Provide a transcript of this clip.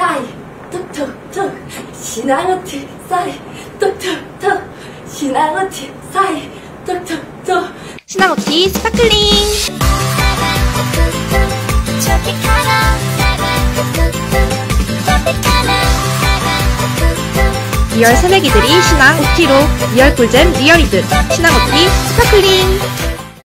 사이 툭툭툭 신앙어티 사이 툭툭툭 신앙어티 사이 툭툭툭 신앙어티 스파클링 리얼 새내기들이 신앙 OT로 리얼 꿀잼 리얼이들 신앙 OT 스파클링